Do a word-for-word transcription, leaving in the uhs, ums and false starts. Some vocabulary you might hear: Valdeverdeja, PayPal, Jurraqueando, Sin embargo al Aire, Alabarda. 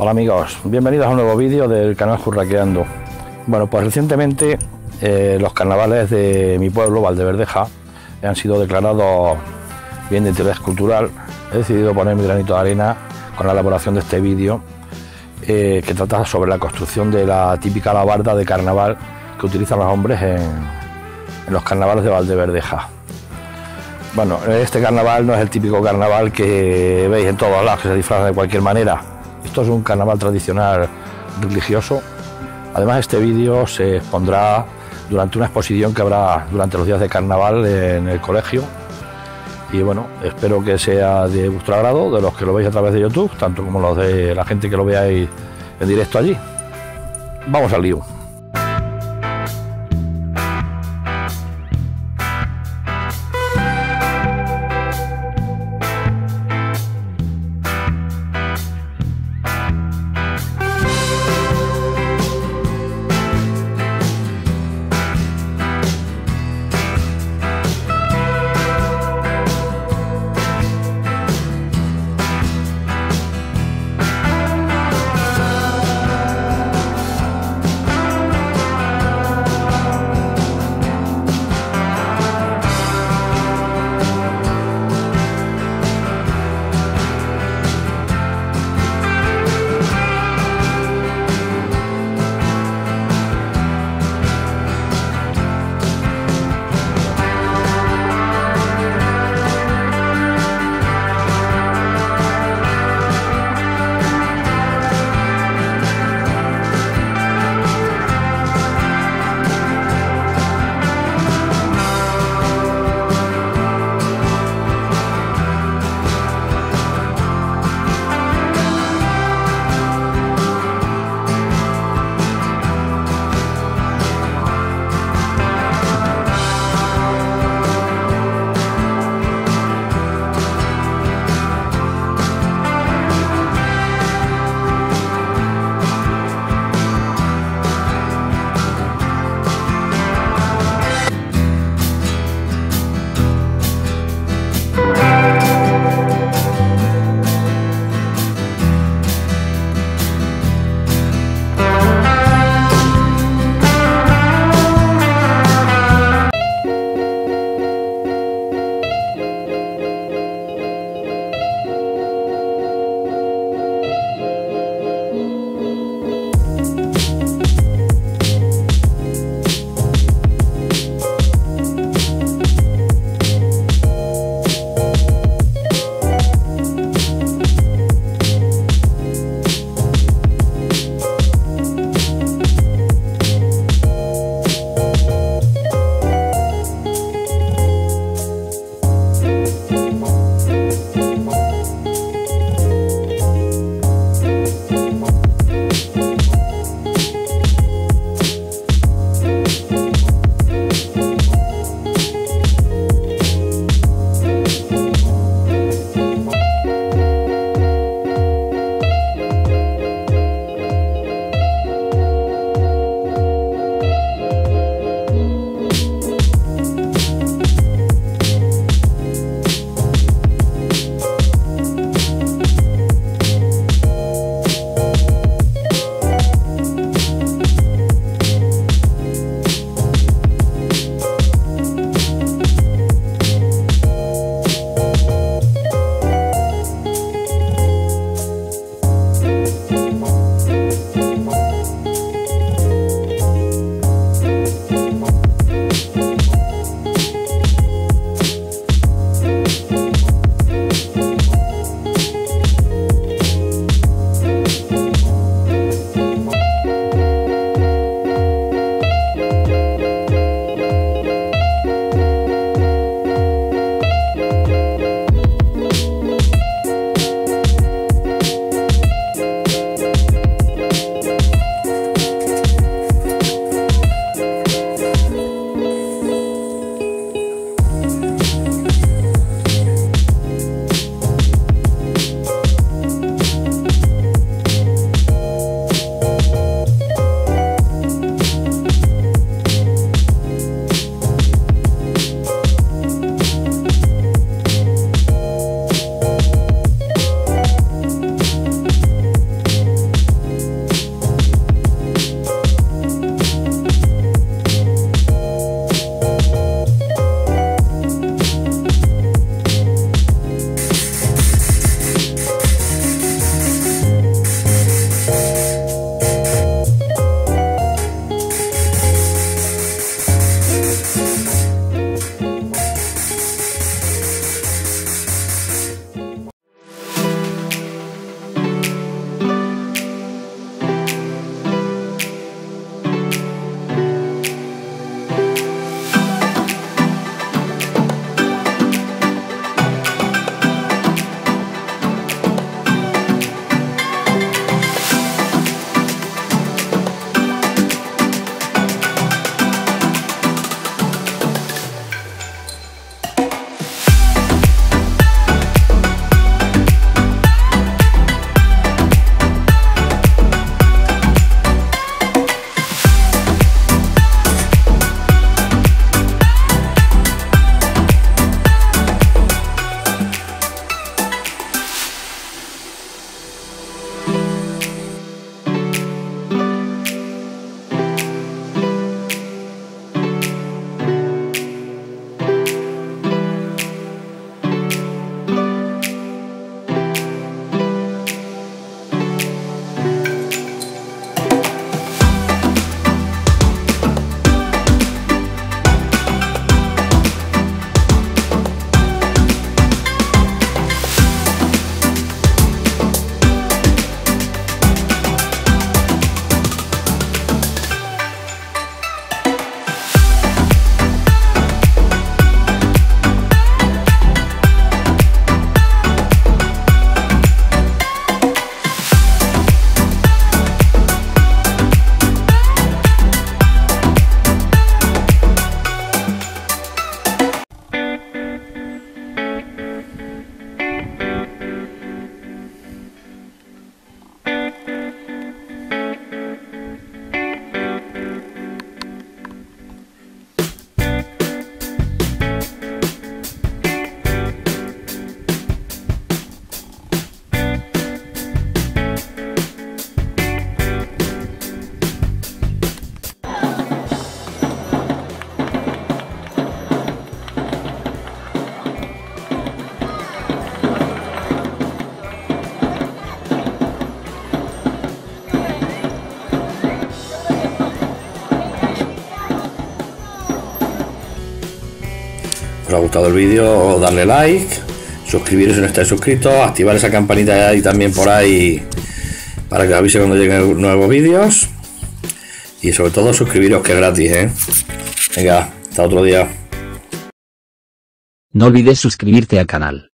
Hola amigos, bienvenidos a un nuevo vídeo del canal Jurraqueando. Bueno, pues recientemente eh, los carnavales de mi pueblo, Valdeverdeja, han sido declarados bien de interés cultural. He decidido poner mi granito de arena con la elaboración de este vídeo eh, que trata sobre la construcción de la típica alabarda de carnaval que utilizan los hombres en, en los carnavales de Valdeverdeja. Bueno, este carnaval no es el típico carnaval que veis en todos lados, que se disfraza de cualquier manera. Esto es un carnaval tradicional religioso. Además, este vídeo se expondrá durante una exposición que habrá durante los días de carnaval en el colegio. Y bueno, espero que sea de vuestro agrado, de los que lo veis a través de YouTube, tanto como los de la gente que lo veáis en directo allí. Vamos al lío. os ha gustado el vídeo, darle like, suscribiros si no estáis suscritos, activar esa campanita ahí también por ahí para que os avise cuando lleguen nuevos vídeos, y sobre todo suscribiros, que es gratis, ¿eh? Venga, hasta otro día. No olvides suscribirte al canal.